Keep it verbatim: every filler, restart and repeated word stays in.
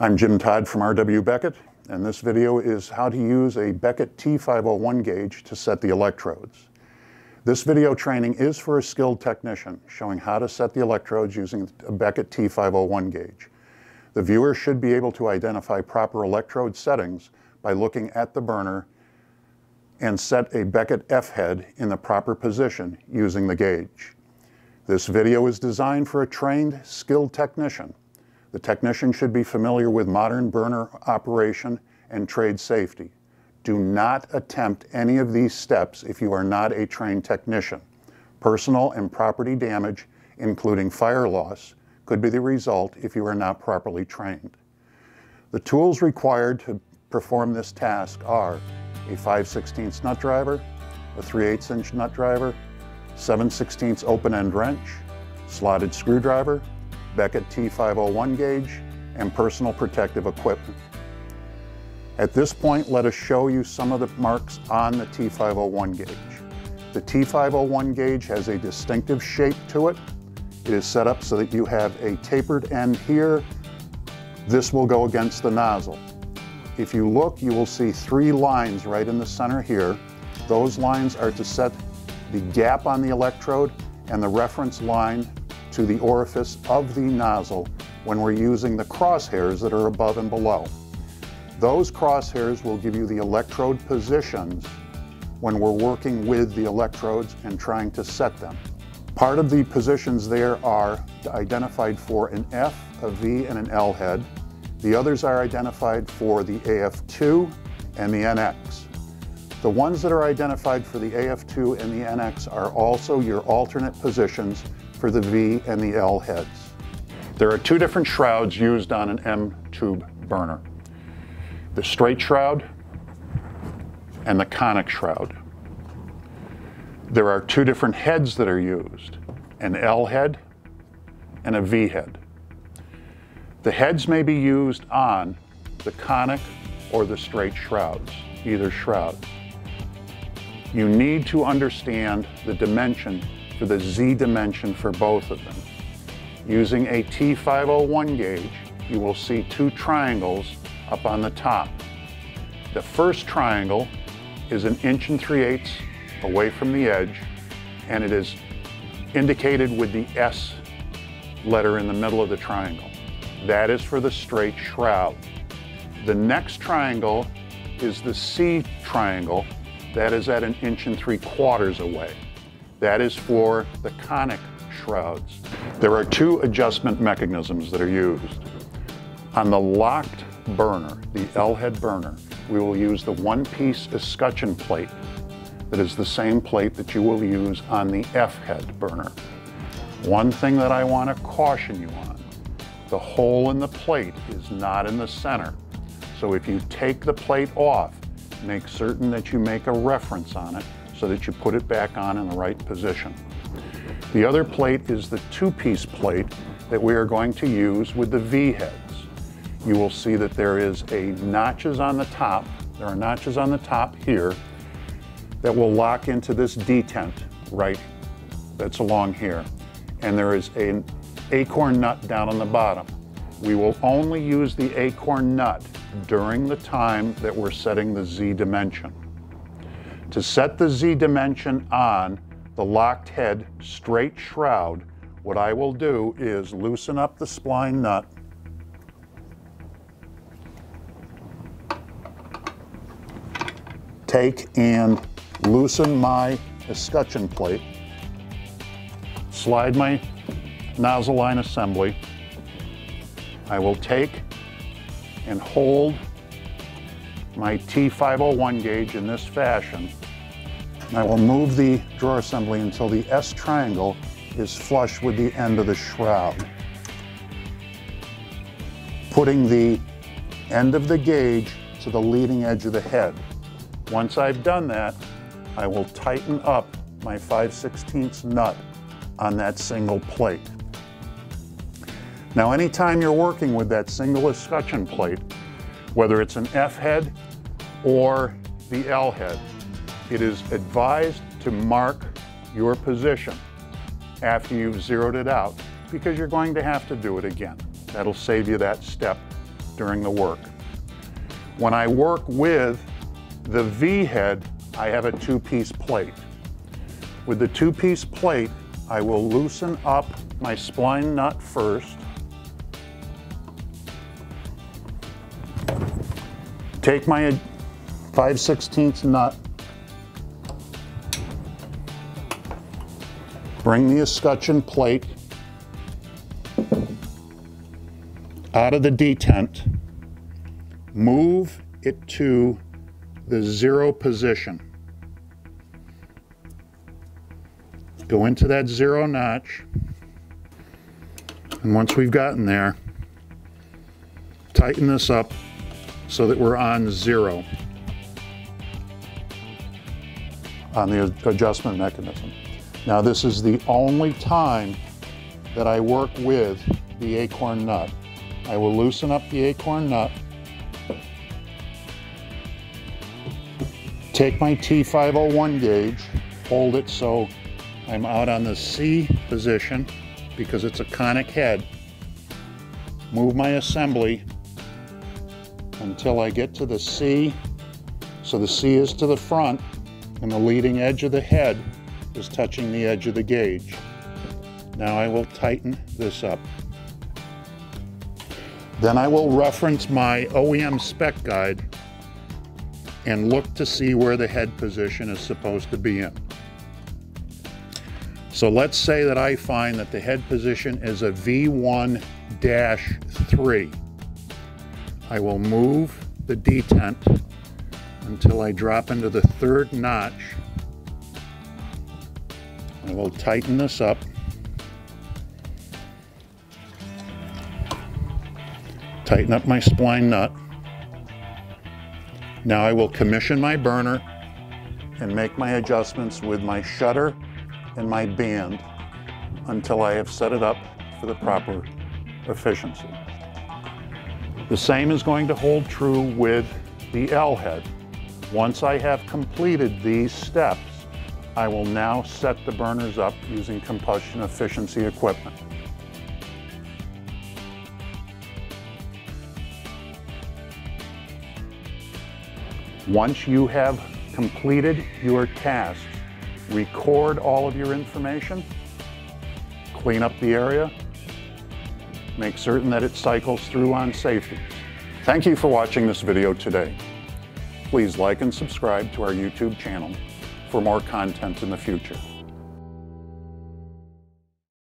I'm Jim Todd from R W. Beckett, and this video is how to use a Beckett T five oh one gauge to set the electrodes. This video training is for a skilled technician, showing how to set the electrodes using a Beckett T five oh one gauge. The viewer should be able to identify proper electrode settings by looking at the burner and set a Beckett F-head in the proper position using the gauge. This video is designed for a trained, skilled technician. The technician should be familiar with modern burner operation and trade safety. Do not attempt any of these steps if you are not a trained technician. Personal and property damage, including fire loss, could be the result if you are not properly trained. The tools required to perform this task are a five sixteenths nut driver, a three eighths inch nut driver, seven sixteenths open end wrench, slotted screwdriver, Beckett T five oh one gauge, and personal protective equipment. At this point, let us show you some of the marks on the T five oh one gauge. The T five oh one gauge has a distinctive shape to it. It is set up so that you have a tapered end here. This will go against the nozzle. If you look, you will see three lines right in the center here. Those lines are to set the gap on the electrode and the reference line to the orifice of the nozzle when we're using the crosshairs that are above and below. Those crosshairs will give you the electrode positions when we're working with the electrodes and trying to set them. Part of the positions there are identified for an F, a V, and an L head. The others are identified for the A F two and the N X. The ones that are identified for the A F two and the N X are also your alternate positions for the V and the L heads. There are two different shrouds used on an M tube burner: the straight shroud and the conic shroud. There are two different heads that are used, an L head and a V head. The heads may be used on the conic or the straight shrouds, either shroud. You need to understand the dimension for the Z dimension for both of them. Using a T five oh one gauge, you will see two triangles up on the top. The first triangle is an inch and three eighths away from the edge, and it is indicated with the S letter in the middle of the triangle. That is for the straight shroud. The next triangle is the C triangle. That is at an inch and three quarters away. That is for the conic shrouds. There are two adjustment mechanisms that are used. On the locked burner, the L-head burner, we will use the one-piece escutcheon plate. That is the same plate that you will use on the F-head burner. One thing that I want to caution you on: the hole in the plate is not in the center. So if you take the plate off, make certain that you make a reference on it so that you put it back on in the right position. The other plate is the two-piece plate that we are going to use with the V heads. You will see that there is a notches on the top. There are notches on the top here that will lock into this detent right that's along here. And there is an acorn nut down on the bottom. We will only use the acorn nut during the time that we're setting the Z dimension. To set the Z dimension on the locked head straight shroud, what I will do is loosen up the spline nut . Take and loosen my escutcheon plate, slide my nozzle line assembly. I will take and hold my T five oh one gauge in this fashion. I will move the drawer assembly until the S triangle is flush with the end of the shroud, putting the end of the gauge to the leading edge of the head. Once I've done that, I will tighten up my five sixteenths nut on that single plate. Now, anytime you're working with that single escutcheon plate, whether it's an F head or the L head, it is advised to mark your position after you've zeroed it out, because you're going to have to do it again. That'll save you that step during the work. When I work with the V-head, I have a two-piece plate. With the two-piece plate, I will loosen up my spline nut first, take my five sixteenths nut, bring the escutcheon plate out of the detent, move it to the zero position. Go into that zero notch, and once we've gotten there, tighten this up so that we're on zero on the adjustment mechanism. Now, this is the only time that I work with the acorn nut. I will loosen up the acorn nut, take my T five oh one gauge, hold it so I'm out on the C position because it's a conic head. Move my assembly until I get to the C. So the C is to the front and the leading edge of the head is touching the edge of the gauge. Now I will tighten this up. Then I will reference my O E M spec guide and look to see where the head position is supposed to be in. So let's say that I find that the head position is a V one dash three. I will move the detent until I drop into the third notch. I will tighten this up. Tighten up my spline nut. Now I will commission my burner and make my adjustments with my shutter and my band until I have set it up for the proper efficiency. The same is going to hold true with the L-head. Once I have completed these steps, I will now set the burners up using combustion efficiency equipment. Once you have completed your tasks, record all of your information, clean up the area, make certain that it cycles through on safety. Thank you for watching this video today. Please like and subscribe to our YouTube channel for more content in the future.